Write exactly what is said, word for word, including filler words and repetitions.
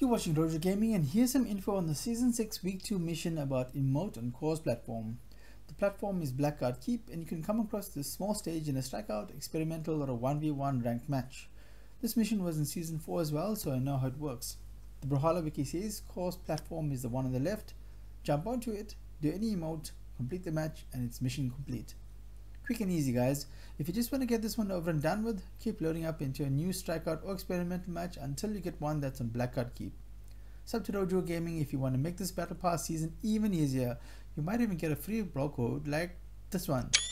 You're watching Roger Gaming, and here's some info on the Season six Week two mission about emote on Kor's Platform. The platform is Blackout Keep, and you can come across this small stage in a strikeout, experimental, or a one v one ranked match. This mission was in Season four as well, so I know how it works. The Brawlhalla wiki says Kor's Platform is the one on the left, jump onto it, do any emote, complete the match, and it's mission complete. Quick and easy, guys. If you just want to get this one over and done with, keep loading up into a new strikeout or experimental match until you get one that's on Blackout Keep. Sub to r zero j zero e Gaming if you want to make this battle pass season even easier. You might even get a free brawl code like this one.